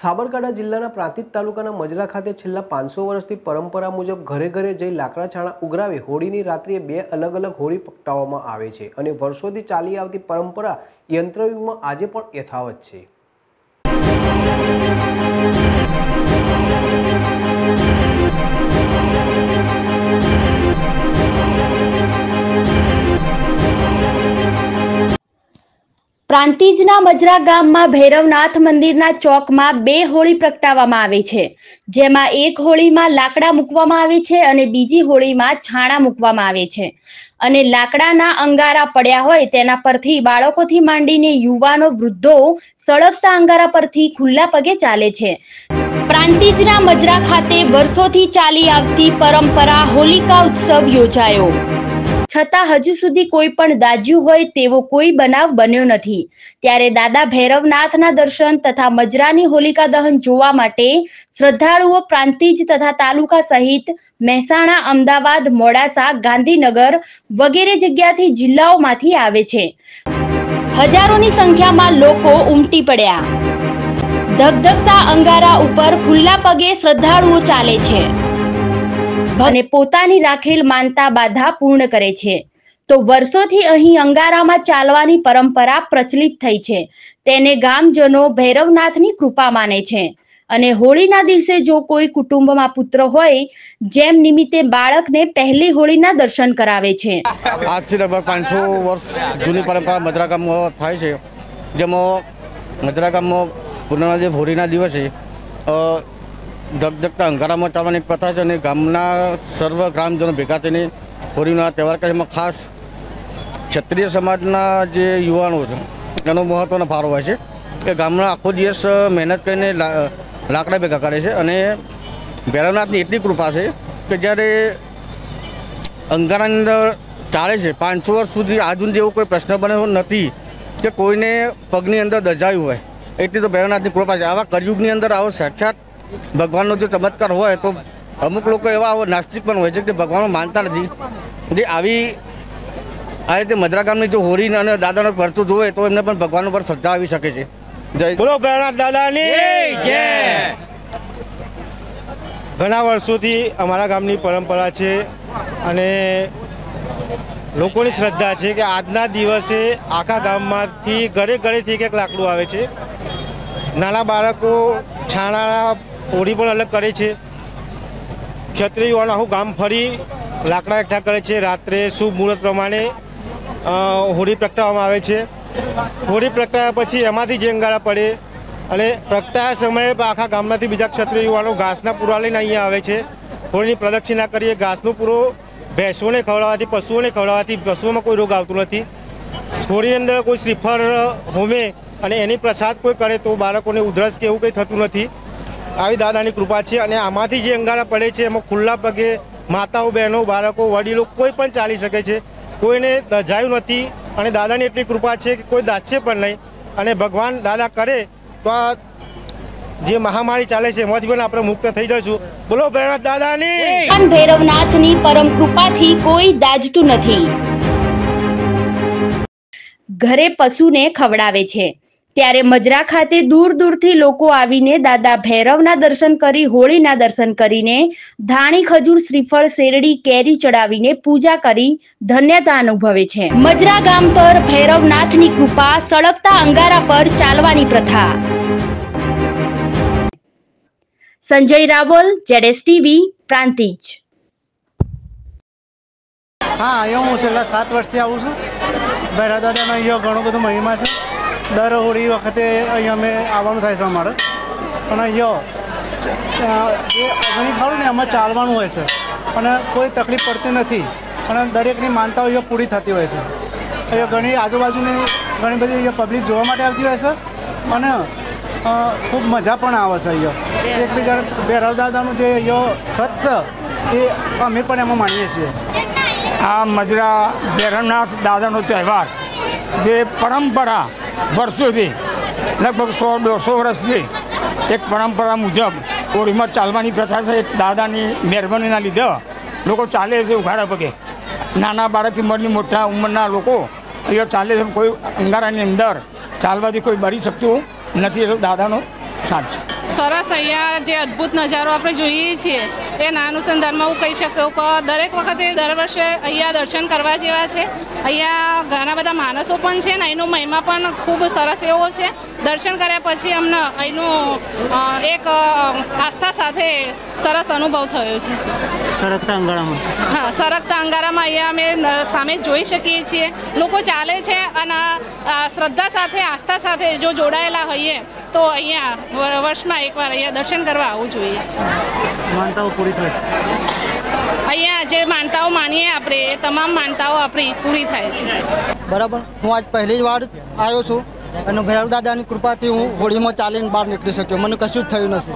साबरकांठा जिल्लाना प्रांतिज तालुकाना मजरा खाते छेल्ला 500 वर्षथी परंपरा मुजब घरे घरे जई लाकड़ा छाणा उगरावी होळीनी रात्रिए बे अलग अलग होळी पकवामां आवे छे अने वर्षोथी चाली आवती परंपरा यंत्रयुगमां आजे पण यथावत छे। प्रांतिजना मजरा गाम में भैरवनाथ मंदिर ना चौक में बे होली प्रगटावामां आवे छे, जेमां एक होली में लाकड़ा मुकवामां आवे छे अने बीजी होली में छाणा मुकवामां आवे छे अने लाकड़ाना अंगारा पड्या होय तेना परथी बाळकोथी मांडीने युवानो वृद्धो सळगता अंगारा परथी खुल्ला पगे चाले छे। प्रांतिजना मजरा खाते वर्षोथी चाली आवती परंपरा होलिका उत्सव योजायो छता हजू सुधी कोई पण दाज्यु होय तेवो कोई बनाव बन्यो नथी। त्यारे दादा भैरवनाथ ना दर्शन तथा मजरानी होलिका दहन जोवा माटे श्रद्धालुओ प्रांतिज तथा तालुका सहित महेसाणा, अमदावाद, मोडासा, गांधीनगर वगैरे जग्याथी जिल्लाओमांथी आवे छे। हजारोनी संख्यामां लोको उमटी पड्या। धगधगता अंगारा उपर खुल्ला पगे श्रद्धालुओ चाले छे अने पोतानी राखेल मानता बाधा पूर्ण करे छे। तो वर्षोथी अहीं अंगारामां चालवानी परंपरा प्रचलित थई छे, तेने गामजनो भैरवनाथनी कृपा माने छे अने होळीना दिवसे जो कोई कुटुंबमां पुत्र होय जेम निमित्ते बाळकने पहली होळीना दर्शन करावे छे। आजथी लगभग 500 वर्ष जूनी परंपरा मजरा गाममां थाय छे, जेमो मजरा गाममां पूर्णिमा जे होळीना दिवसे धगधगता अंगारामां चालवानी प्रथा है और गामना सर्व ग्रामजनों भेगा थईने होळीनो त्यौहार करे छे। खास क्षत्रिय समाजना जे युवानो छे एनो महत्वनो फाळो होय छे के गामना आखो दिवस मेहनत करीने लाकड़ा भेगा करे छे अने भैरवनाथनी एटली कृपा छे के ज्यारे अंगारानी अंदर चाले छे 500 वर्ष सुधी आजुन जेवो कोई प्रश्न बन्यो नथी के कोईने पगनी अंदर दजायु होय एटली तो भैरवनाथनी कृपा छे। आवा कलयुगनी अंदर आवो साक्षात भगवान जो चमत्कार हो तो अमुक लोग एवं नास्तिक हो भगवान मानता नहीं जे आ रीते मजरा गामनी जो होरी ने दादा परचो जुए तो एमने भगवान पर श्रद्धा आ सके। जय बोलो भैरवनाथ दादा नी जय। घना वर्षो थी अमरा गामनी परंपरा है अने लोकोनी श्रद्धा है कि आजना दिवसे आखा गाम में घरे घरे थी एक लाकड़ू आए नाना बाळको छाणा होळी पर अलग करे छे। क्षत्रिय युवान आखू गाम फरी लाकड़ा एकठा करे छे, रात्रे शुभ मुहूर्त प्रमाणे होळी प्रगटाववामां आवे छे। होळी प्रगटाव्या पछी एमांथी जे अंगारा पड़े अने प्रगटाव्या समये आखा गाममांथी बीजा क्षत्रिय युवानो घासना पूरा लईने अहींया आवे छे। होळीनी प्रदक्षिणा करीए घासनो पूरो भैंसोने खवडाववाथी पशुओमां कोई रोग आवतो नथी। होळीनी अंदर कोई श्रीफळ होमे अने एनी प्रसाद कोई करे तो बाळकोने उधरस के एवुं कंई थतुं नथी। आवी दादानी कृपा छे अने आमांथी जे अंगारा पड़े छे एमां खुल्ला पगे माताओ बहनों बाळको वडीलो कोई पण चाली शके छे, कोईने दजायुं नथी अने दादानी एटली कृपा छे कि कोई दाचे पण नहीं अने भगवान दादा करे तो आ जे महामारी चाले छे एमांथी पण आपणे मुक्त थई जशुं। बोलो भैरवनाथ दादानी पण भैरवनाथनी परम कृपाथी कोई दाजतुं नथी। घरे पशुने खवडावे छे त्यारे मजरा खाते दूर दूर थी लोको आवीने दादा भैरवना दर्शन करी होळीना दर्शन करीने धाणी खजूर श्रीफळ शेरडी केरी चढ़ावीने पूजा करी धन्यता अनुभवे छे। मजरा गाम पर भैरवनाथनी कृपा सळगता अंगारा पर चालवानी प्रथा। संजय रावल, ZSTV, प्रांतिज। हाँ अँ हूँ छेल्ला 7 वर्षथी आऊँ छूं। भैरव दादानो अहींया घणो बधो महिमा छे। दर होळी वखते अहींया अमे आववानुं थाय छे अमारे पण अहींया जे अगणी खरू ने एमां चालवानुं होय छे पण कोई तकलीफ पड़ती नथी पण दरेकनी मानताओ अहींया पूरी थती होय छे। अहींया घणी आजूबाजूनी घणी बधी अहींया पब्लिक जोवा माटे आवती होय छे पण खूब मजा पण आवे छे। अहींया एकबीजाने भैरव दादानुं जे अहींया सत छे ए अमे पण एमां मानीए छीए। आ मजरा भैरवनाथ दादानो त्यौहार जे परंपरा वर्षों थी लगभग 100-150 वर्ष थी एक परंपरा मुजब होली में चालवानी प्रथा से एक दादा की मेहरबानी लीधे लोग चाले से उघाड़ा पगे नाना बाळक उमरनी मोटा उमरना लोको अहींया चाले से कोई अंगारानी अंदर चालवाथी कोई बरी शकतुं नथी। दादानो साथ सरस अहींया जे अद्भुत नजारो आपणे जोईए छे एना अनुसंधान में हूँ कही सकूँ कि दरेक वखते दर वर्षे अहींया दर्शन करवा जेवा छे। अहींया घणा बधा माणसो पण छे ने अहींनो महिमा पण खूब सरस एवो छे। दर्शन कर्या पछी अमने अहींनो एक आस्था साथे सरस अनुभव थयो छे। सरकता अंगारामां हाँ सरकता अंगारामां अहींया अमे सामे जोई शकीए छीए। लोको चाले छे अने श्रद्धा साथे आस्था साथे जो जोड़ायेला होईए तो अहींया वर्ष में एक बार अहींया दर्शन करवा आववुं जोईए। मानताओ पूरी थाय छे। अहींया जे मानताओ मानीए आपणे ए तमाम मानताओ आपणी पूरी थाय छे। बराबर हूँ आज पहली वार आयो छूं। भैरव दादा की कृपा थी हूँ होली में चालीन बहार निकली शक्यो। मैंने कशुं थयुं नथी।